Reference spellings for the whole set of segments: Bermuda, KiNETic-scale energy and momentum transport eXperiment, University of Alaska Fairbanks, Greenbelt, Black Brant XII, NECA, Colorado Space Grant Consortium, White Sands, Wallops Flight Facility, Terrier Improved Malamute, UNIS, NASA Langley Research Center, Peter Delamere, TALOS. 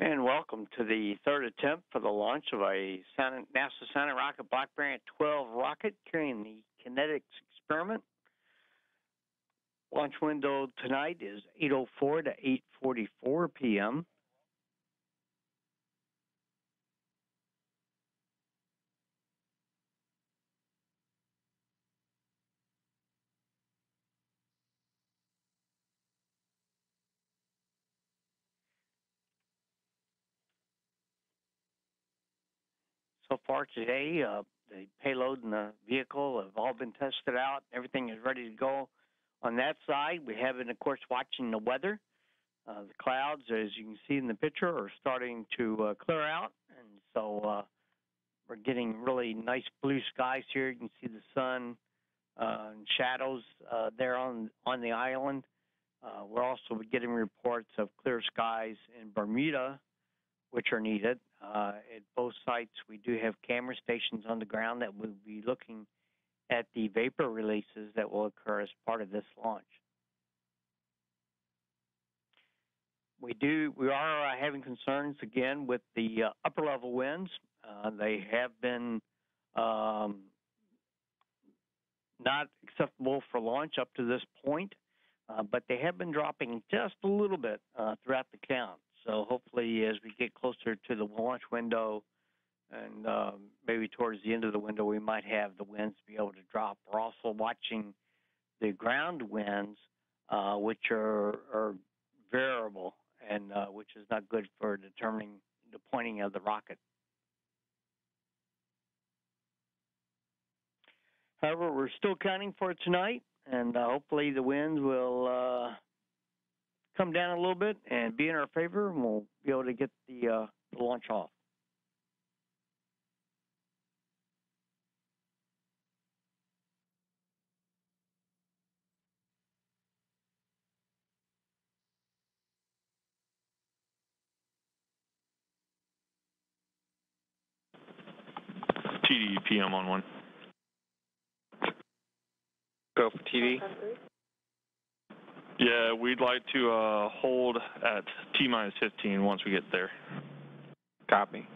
And welcome to the third attempt for the launch of a NASA Sonic rocket, Black Brant XII rocket carrying the KiNETic-scale experiment. Launch window tonight is 8:04 to 8:44 p.m. So far today, the payload and the vehicle have all been tested out. Everything is ready to go. On that side, we have been, of course, watching the weather. The clouds, as you can see in the picture, are starting to clear out. And so we're getting really nice blue skies here. You can see the sun and shadows there on the island. We're also getting reports of clear skies in Bermuda, which are needed. At both sites, we do have camera stations on the ground that will be looking at the vapor releases that will occur as part of this launch. We are having concerns again with the upper level winds. They have been not acceptable for launch up to this point, but they have been dropping just a little bit throughout the count. So hopefully as we get closer to the launch window and maybe towards the end of the window, we might have the winds be able to drop. We're also watching the ground winds, which are variable and which is not good for determining the pointing of the rocket. However, we're still counting for it tonight, and hopefully the winds will come down a little bit and be in our favor, and we'll be able to get the launch off. TD PM on one. Go for TD. Yeah, we'd like to hold at T minus 15 once we get there. Copy.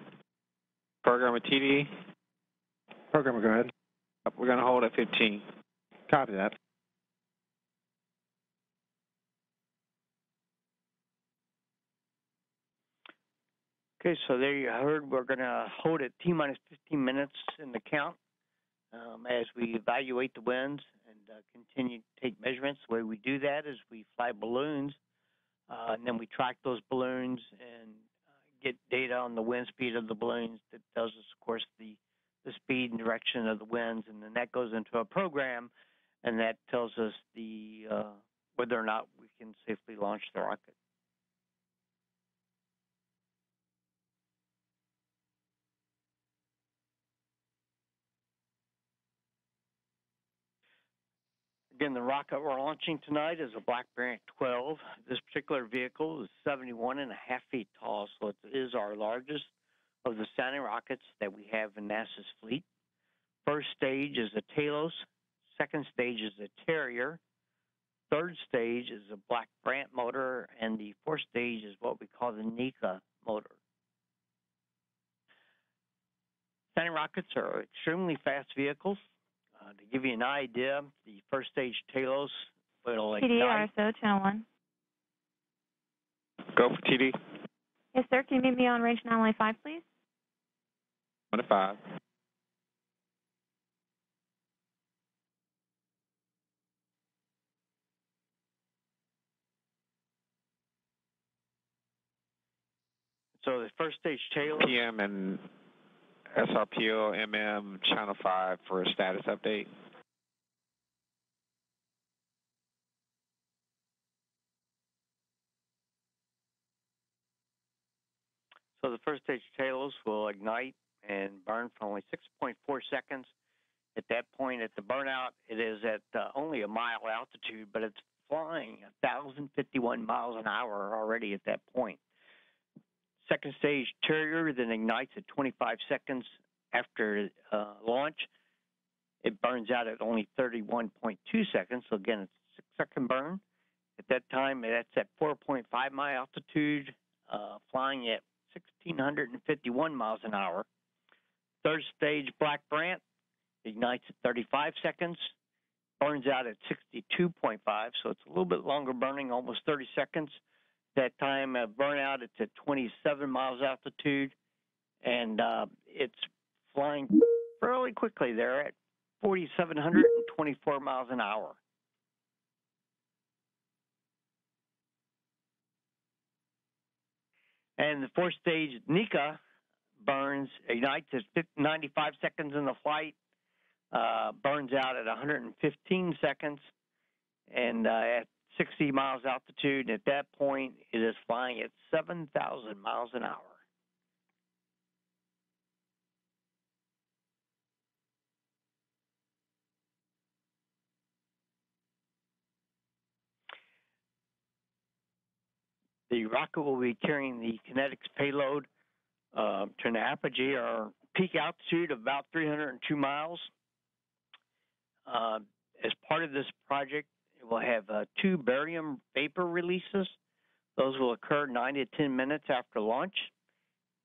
Programmer TD. Programmer, go ahead. We're going to hold at 15. Copy that. Okay, so there you heard we're going to hold at T minus 15 minutes in the count as we evaluate the winds and continue to take measurements. The way we do that is we fly balloons, and then we track those balloons and get data on the wind speed of the balloons. That tells us, of course, the speed and direction of the winds, and then that goes into a program, and that tells us the whether or not we can safely launch the rocket. Again, the rocket we're launching tonight is a Black Brant XII. This particular vehicle is 71.5 feet tall, so it is our largest of the sounding rockets that we have in NASA's fleet. First stage is a TALOS, second stage is a Terrier, third stage is a Black Brant motor, and the fourth stage is what we call the NECA motor. Sounding rockets are extremely fast vehicles. To give you an idea, the first stage TALOS will ignite. TD, RSO, channel 1. Go for TD. Yes, sir. Can you meet me on range 915, please? 1 to 5. So the first stage TALOS. PM and SRPO MM Channel 5 for a status update. So the first stage TALOS will ignite and burn for only 6.4 seconds. At that point, at the burnout, it is at only a mile altitude, but it's flying 1,051 miles an hour already at that point. Second stage Terrier then ignites at 25 seconds after launch. It burns out at only 31.2 seconds. So again, it's a 6-second burn. At that time, that's at 4.5 mile altitude. flying at 1,651 miles an hour. Third stage Black Brant ignites at 35 seconds, burns out at 62.5, so it's a little bit longer burning, almost 30 seconds. That time of burnout, it's at 27 miles altitude, and it's flying fairly quickly there at 4,724 miles an hour. And the fourth stage, NECA, burns, ignites at 95 seconds in the flight, burns out at 115 seconds, and at 60 miles altitude. And at that point, it is flying at 7,000 miles an hour. The rocket will be carrying the KiNETic payload to an apogee or peak altitude of about 302 miles. As part of this project, it will have two barium vapor releases. Those will occur 9 to 10 minutes after launch,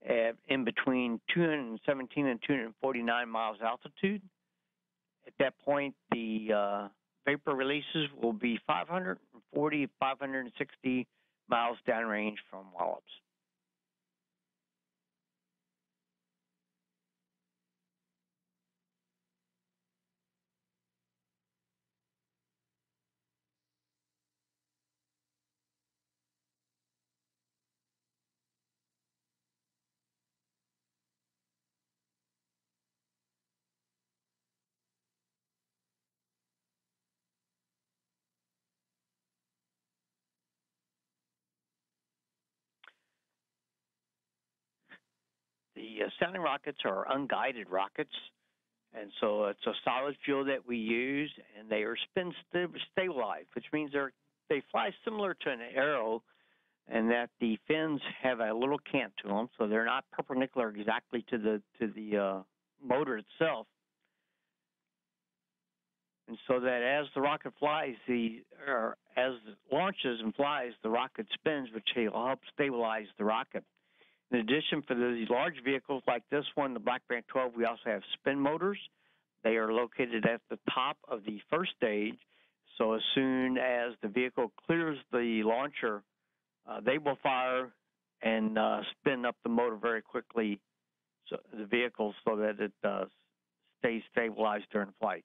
in between 217 and 249 miles altitude. At that point, the vapor releases will be 540, 560 miles downrange from Wallops. The sounding rockets are unguided rockets, and so it's a solid fuel that we use, and they are spin stabilized, which means they fly similar to an arrow, and that the fins have a little cant to them, so they're not perpendicular exactly to the motor itself. And so that as the rocket flies, as it launches and flies, the rocket spins, which will help stabilize the rocket. In addition, for these large vehicles like this one, the Black Brant XII, we also have spin motors. They are located at the top of the first stage, so as soon as the vehicle clears the launcher, they will fire and spin up the motor very quickly, so the vehicle, so that it stays stabilized during flight.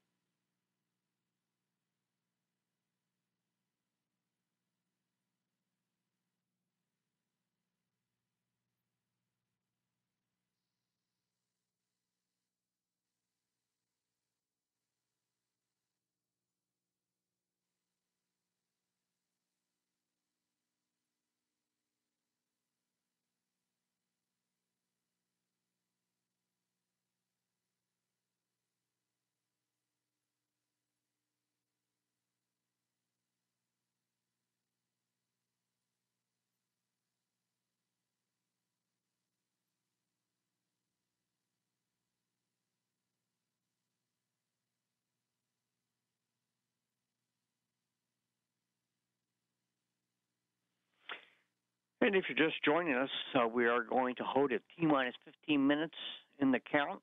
And if you're just joining us, we are going to hold it T-minus 15 minutes in the count.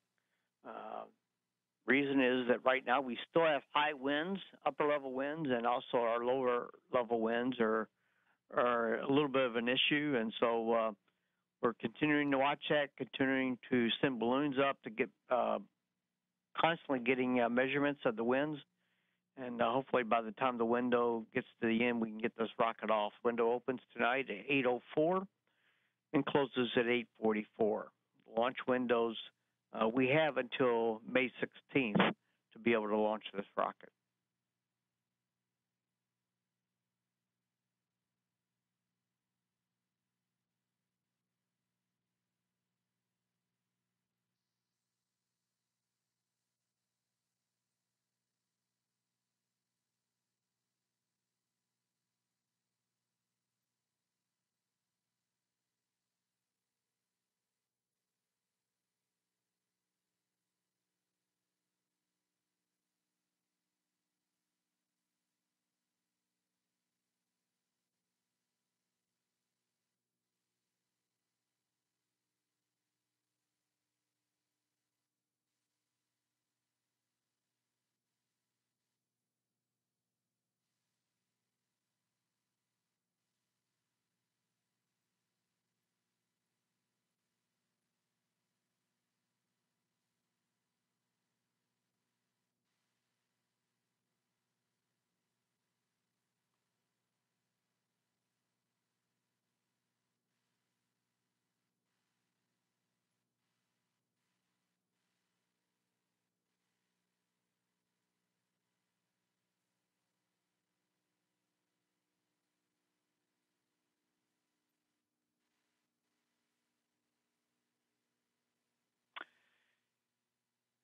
Reason is that right now we still have high winds, upper-level winds, and also our lower-level winds are a little bit of an issue. And so we're continuing to watch that, continuing to send balloons up to get constantly getting measurements of the winds. And hopefully by the time the window gets to the end, we can get this rocket off. Window opens tonight at 8:04 and closes at 8:44. Launch windows, we have until May 16th to be able to launch this rocket.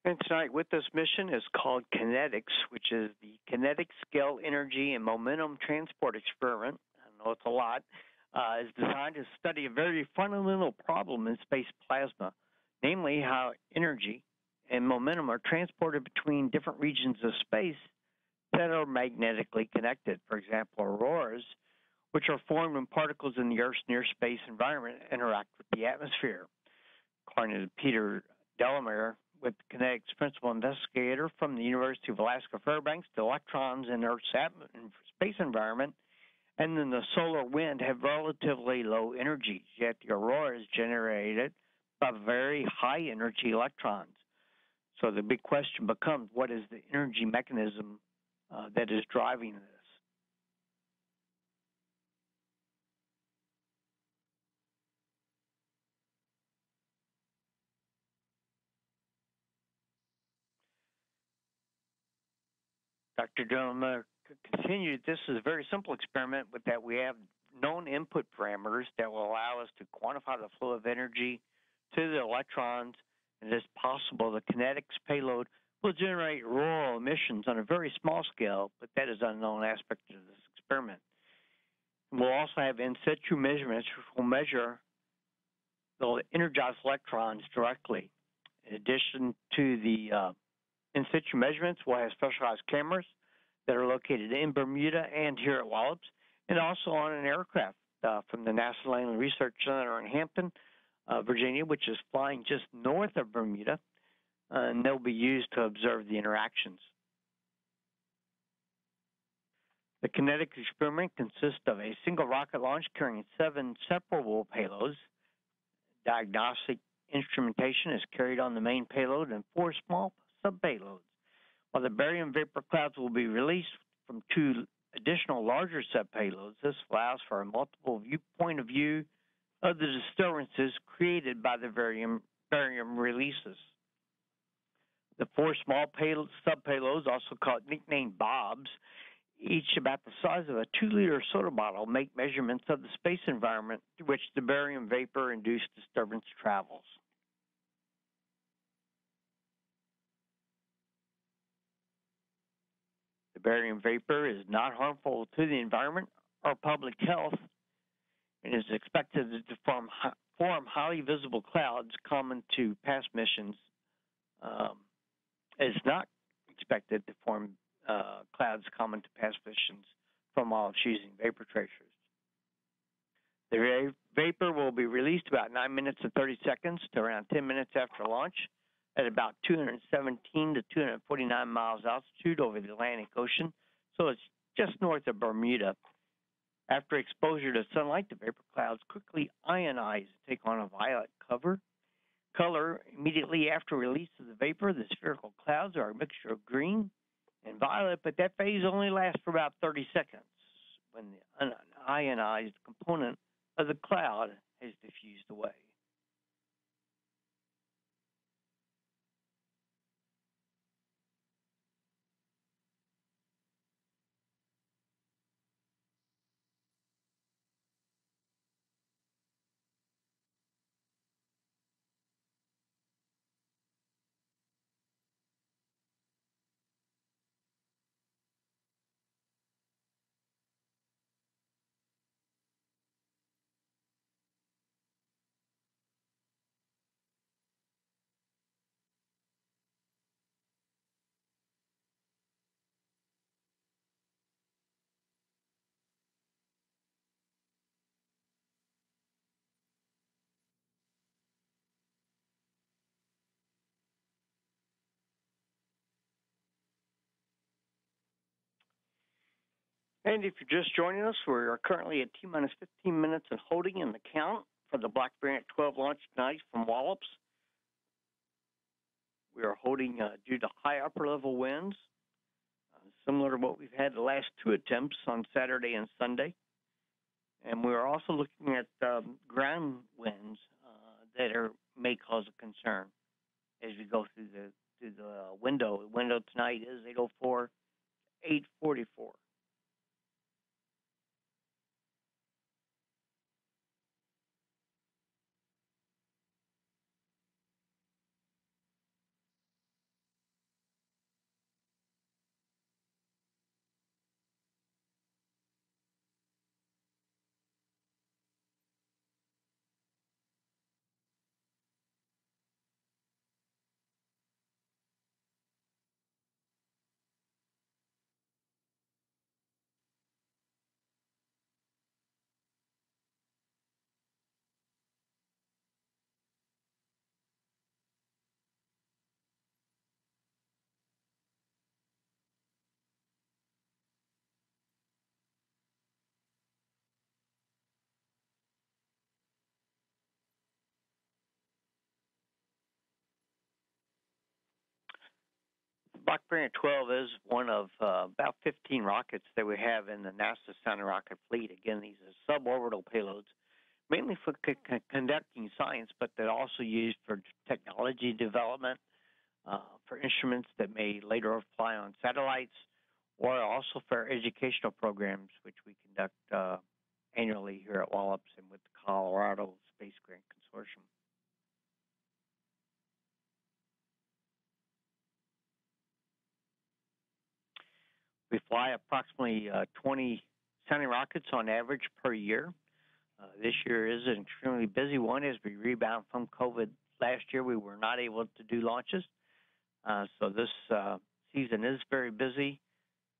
And tonight with us mission is called KiNETics, which is the KiNETic-scale energy and momentum transport eXperiment. I know it's a lot. Is designed to study a very fundamental problem in space plasma, namely how energy and momentum are transported between different regions of space that are magnetically connected. For example, auroras, which are formed when particles in the Earth's near-space environment interact with the atmosphere. According to Peter Delamere, with KiNETics principal investigator from the University of Alaska Fairbanks, the electrons in Earth's space environment and in the solar wind have relatively low energies, yet the aurora is generated by very high-energy electrons. So the big question becomes, what is the energy mechanism that is driving this? Dr. Delamere continued, this is a very simple experiment with that we have known input parameters that will allow us to quantify the flow of energy to the electrons, and it is possible the KiNETics payload will generate auroral emissions on a very small scale, but that is an unknown aspect of this experiment. And we'll also have in situ measurements which will measure the energized electrons directly. In addition to the in situ measurements, we'll have specialized cameras that are located in Bermuda and here at Wallops, and also on an aircraft from the NASA Langley Research Center in Hampton, Virginia, which is flying just north of Bermuda, and they'll be used to observe the interactions. The KiNETics experiment consists of a single rocket launch carrying 7 separable payloads. Diagnostic instrumentation is carried on the main payload and 4 small sub-payloads, while the barium vapor clouds will be released from 2 additional larger sub-payloads. This allows for a multiple point of view of the disturbances created by the barium releases. The 4 small sub-payloads, also called nicknamed BOBs, each about the size of a 2-liter soda bottle, make measurements of the space environment through which the barium vapor-induced disturbance travels. Barium vapor is not harmful to the environment or public health and is expected to form highly visible clouds common to past missions. It's not expected to form clouds common to past missions from all using vapor tracers. The vapor will be released about 9 minutes and 30 seconds to around 10 minutes after launch, at about 217 to 249 miles altitude over the Atlantic Ocean, so it's just north of Bermuda. After exposure to sunlight, the vapor clouds quickly ionize and take on a violet color. Immediately after release of the vapor, the spherical clouds are a mixture of green and violet, but that phase only lasts for about 30 seconds when the ionized component of the cloud has diffused away. And if you're just joining us, we are currently at T-minus 15 minutes and holding in the count for the Black Brant XII launch tonight from Wallops. We are holding due to high upper-level winds, similar to what we've had the last 2 attempts on Saturday and Sunday. And we are also looking at ground winds that may cause a concern as we go through the window. The window tonight is 804 to 844. Black Brant XII is one of about 15 rockets that we have in the NASA Center rocket fleet. Again, these are suborbital payloads, mainly for conducting science, but they're also used for technology development, for instruments that may later fly on satellites, or also for educational programs, which we conduct annually here at Wallops and with the Colorado Space Grant Consortium. We fly approximately 20 Sunny rockets on average per year. This year is an extremely busy one as we rebound from COVID. Last year we were not able to do launches, so this season is very busy.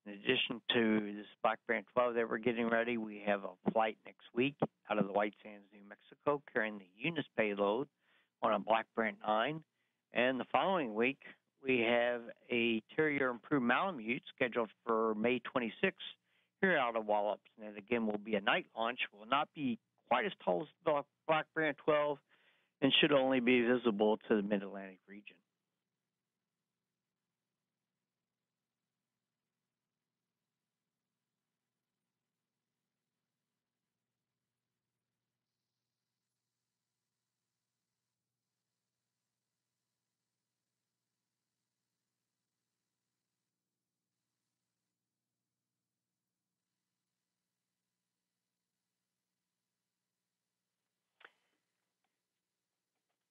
In addition to this Black Brant XII that we're getting ready, we have a flight next week out of the White Sands, New Mexico, carrying the UNIS payload on a Black Brant IX. And the following week, we have a Terrier Improved Malamute scheduled for May 26th here out of Wallops. And that, again, will be a night launch. Will not be quite as tall as Black Brant XII and should only be visible to the Mid-Atlantic region.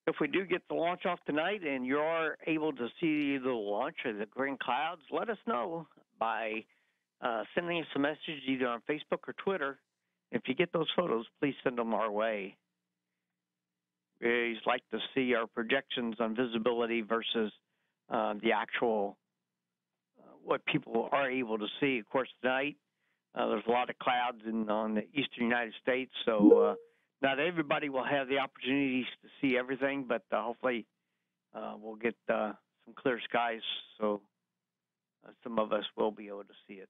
If we do get the launch off tonight and you are able to see the launch or the green clouds, let us know by sending us a message either on Facebook or Twitter. If you get those photos, please send them our way. We always like to see our projections on visibility versus the actual what people are able to see. Of course, tonight there's a lot of clouds on the eastern United States, so not everybody will have the opportunities to see everything, but hopefully we'll get some clear skies, so some of us will be able to see it.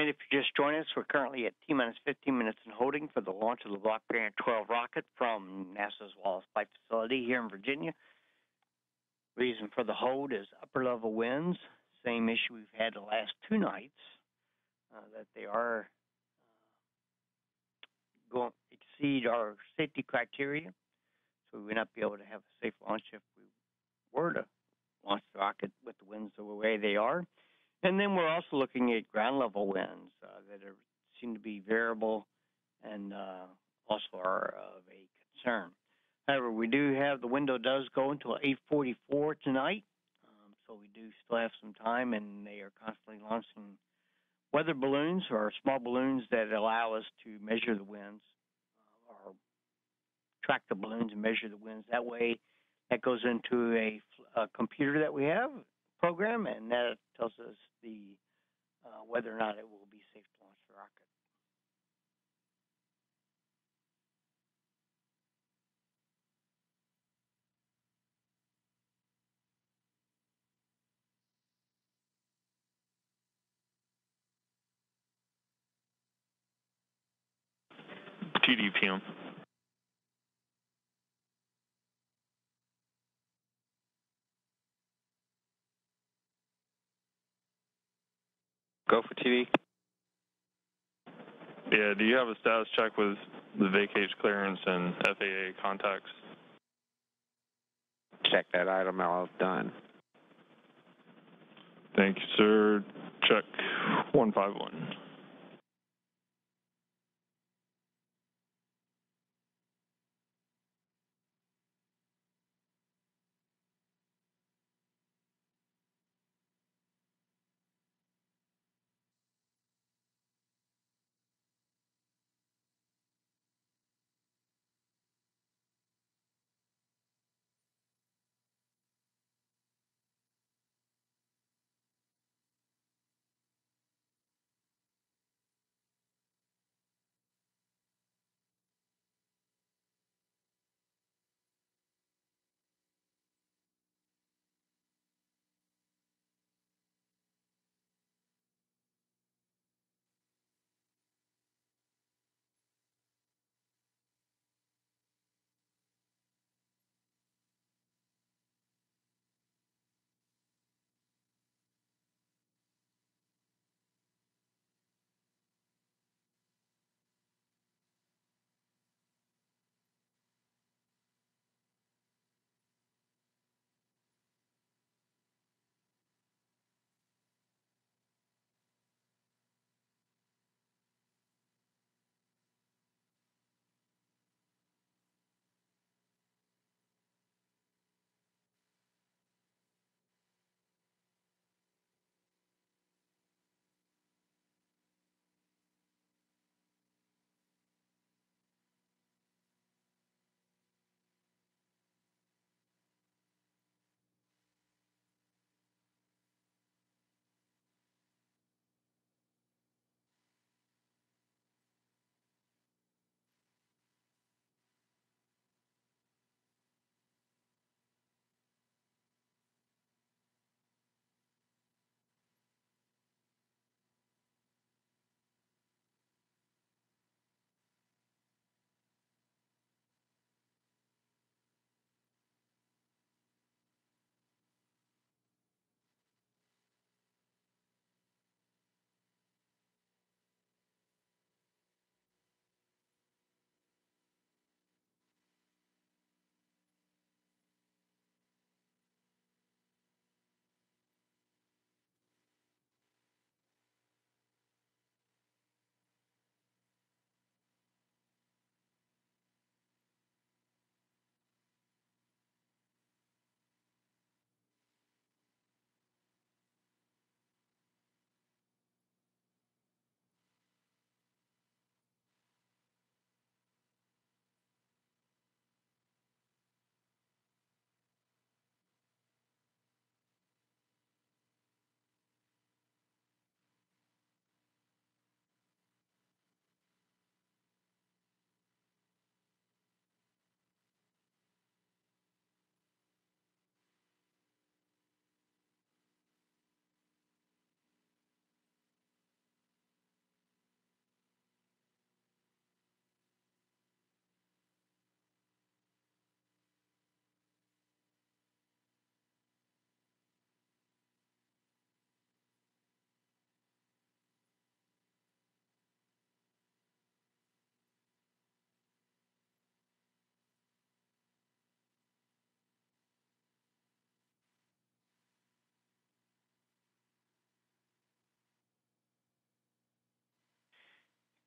And if you just joined us, we're currently at T-minus 15 minutes and holding for the launch of the Black Brant XII rocket from NASA's Wallops Flight Facility here in Virginia. Reason for the hold is upper-level winds, same issue we've had the last two nights, that they are going to exceed our safety criteria, so we would not be able to have a safe launch if we were to launch the rocket with the winds the way they are. And then we're also looking at ground-level winds that are, seem to be variable and also are of a concern. However, we do have, the window does go until 8:44 tonight, so we do still have some time, and they are constantly launching weather balloons or small balloons that allow us to measure the winds or track the balloons and measure the winds. That way, that goes into a computer that we have program, and that tells us the whether or not it will be safe to launch the rocket. TDPM. Go for TD. Yeah, do you have a status check with the vacate clearance and FAA contacts? Check that item out, done. Thank you, sir. Check 151.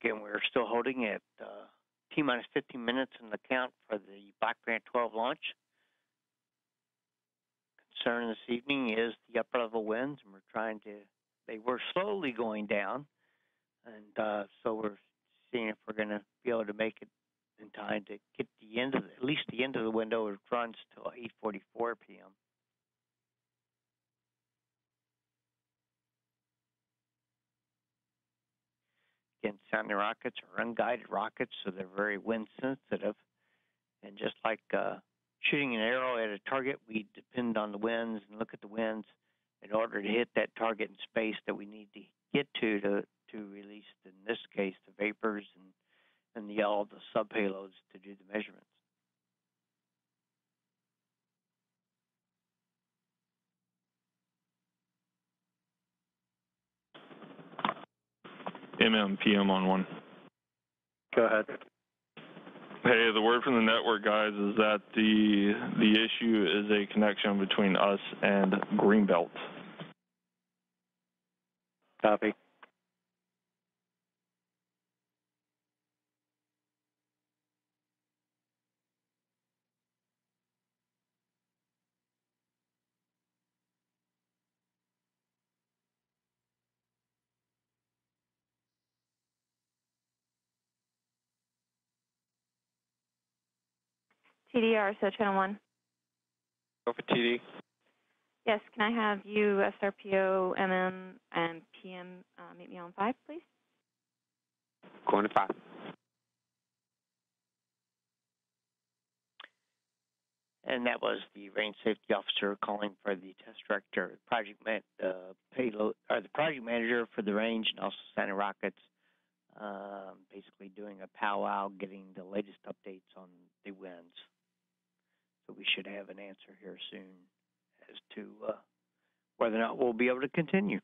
Again, we're still holding at T-minus 15 minutes in the count for the Black Brant XII launch. Concern this evening is the upper level winds, and we're trying to, they were slowly going down, and so we're seeing if we're going to be able to make it in time to get the end of, at least the end of the window, which runs till 8:44 p.m. Again, sounding rockets are unguided rockets, so they're very wind sensitive. And just like shooting an arrow at a target, we depend on the winds and look at the winds in order to hit that target in space that we need to get to release, in this case, the vapors and all the subpayloads to do the measurements. MMPM on one. Go ahead. Hey, the word from the network guys is that the issue is a connection between us and Greenbelt. Copy. TDR, so channel 1. Go for TD. Yes, can I have you, SRPO, MM, and PM meet me on 5, please? Going to 5. And that was the range safety officer calling for the test director, project payload, or the project manager for the range, and also Santa Rockets. Basically doing a powwow, getting the latest updates on the winds. So we should have an answer here soon as to whether or not we'll be able to continue.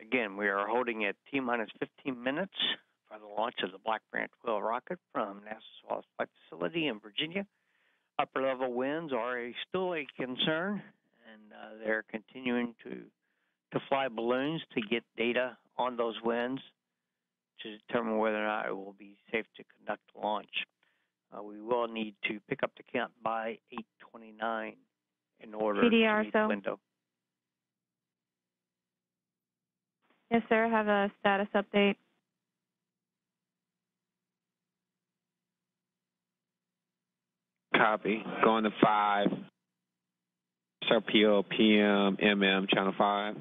Again, we are holding at T-15 minutes for the launch of the Black Brant XII rocket from NASA's Wallops Flight Facility in Virginia. Upper-level winds are still a concern, and they're continuing to fly balloons to get data on those winds to determine whether or not it will be safe to conduct launch. We will need to pick up the count by 8:29 in order to meet the window. Yes, sir. Have a status update. Copy. Going to 5. SRPO, PM, MM, channel 5.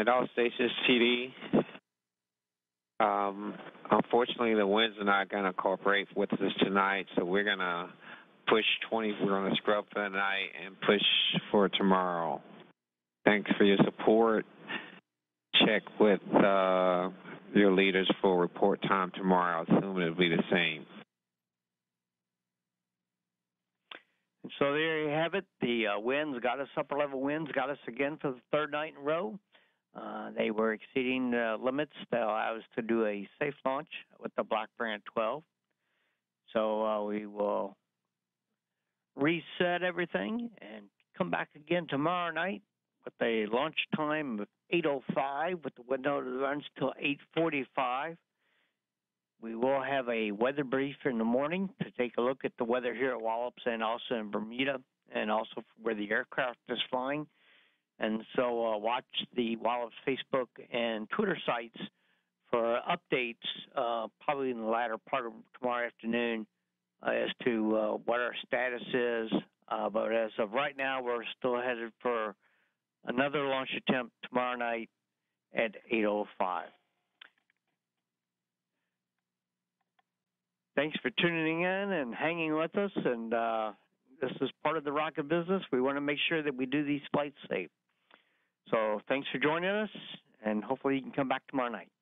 At all stations, TD. Unfortunately, the winds are not going to cooperate with us tonight, so we're going to push 20. We're going to scrub for the night and push for tomorrow. Thanks for your support. Check with your leaders for report time tomorrow. I assume it'll be the same. And so there you have it. The winds got us, upper-level winds got us again for the third night in a row. They were exceeding the limits that allow us to do a safe launch with the Black Brant XII. So we will reset everything and come back again tomorrow night with a launch time of 8:05 with the window that runs till 8:45. We will have a weather brief in the morning to take a look at the weather here at Wallops and also in Bermuda and also where the aircraft is flying. And so watch the Wallops Facebook and Twitter sites for updates probably in the latter part of tomorrow afternoon as to what our status is. But as of right now, we're still headed for another launch attempt tomorrow night at 8:05. Thanks for tuning in and hanging with us. And this is part of the rocket business. We want to make sure that we do these flights safe. So thanks for joining us, and hopefully you can come back tomorrow night.